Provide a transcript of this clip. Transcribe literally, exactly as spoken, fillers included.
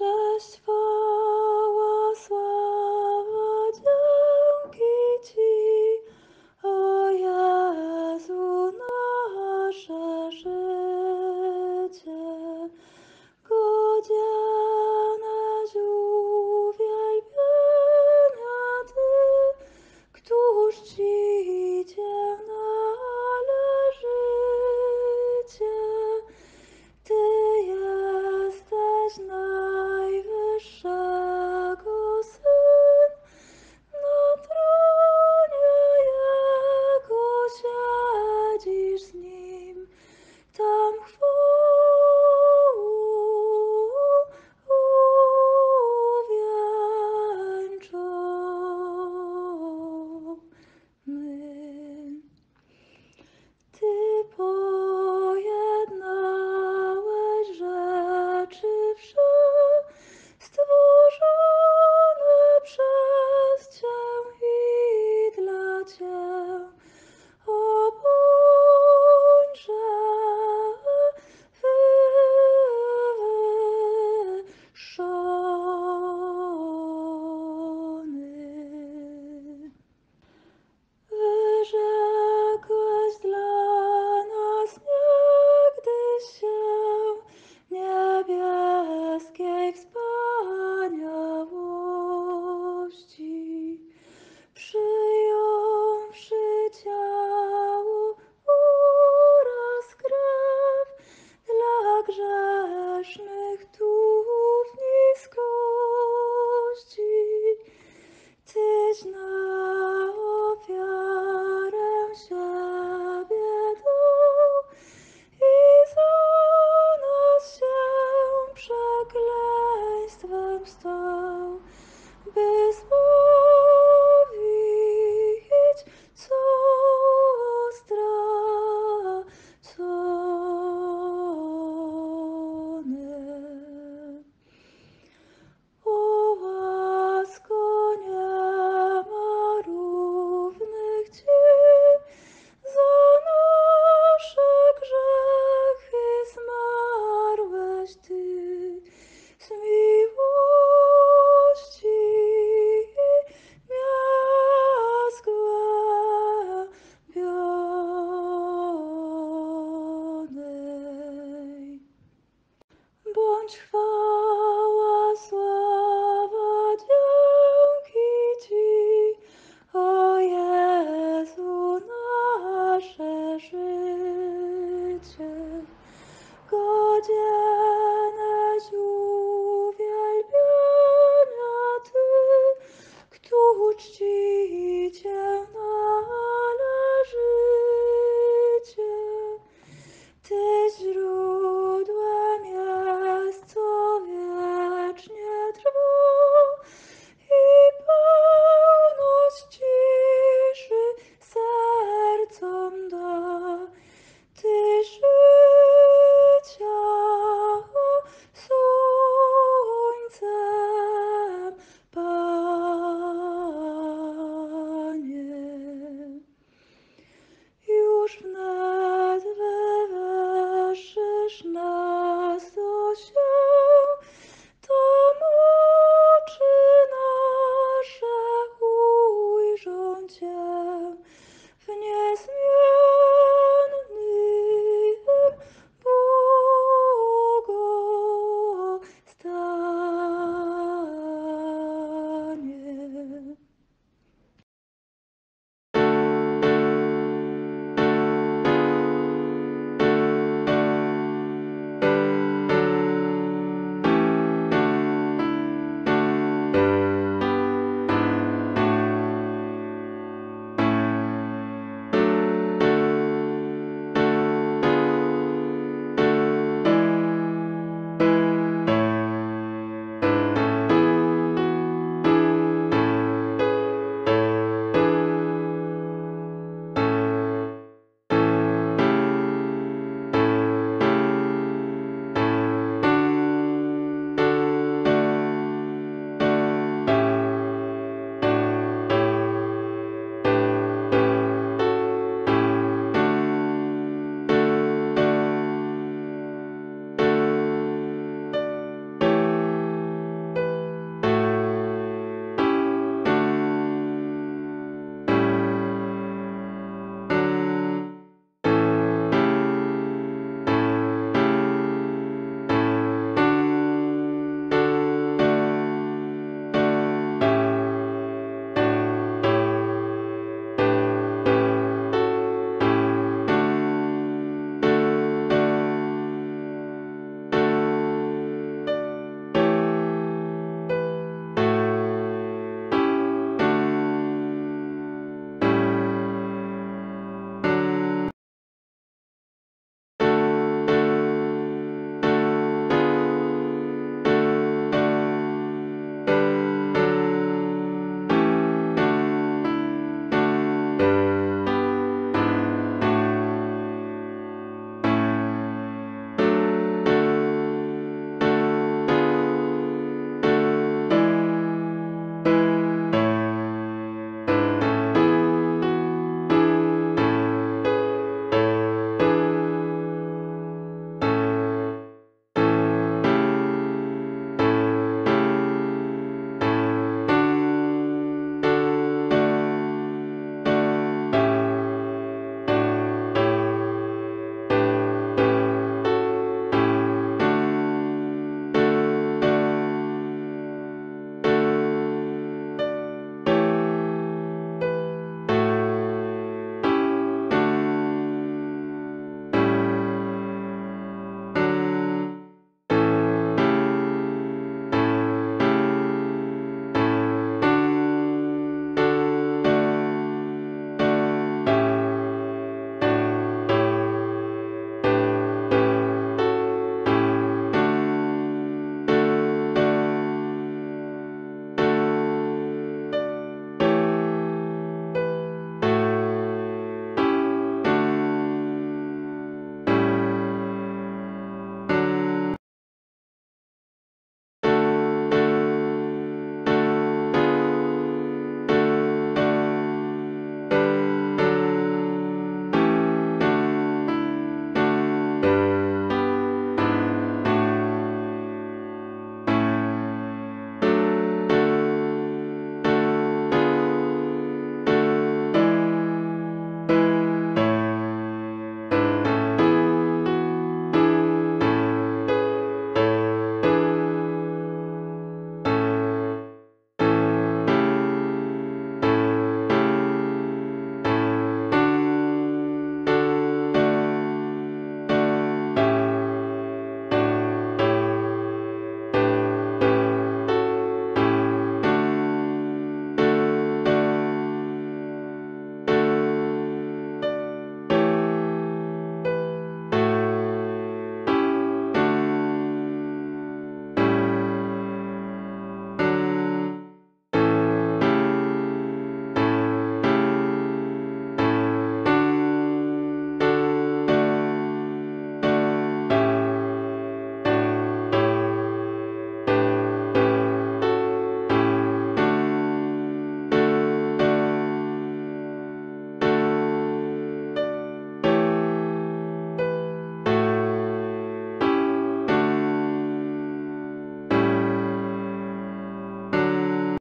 Bądź chwała.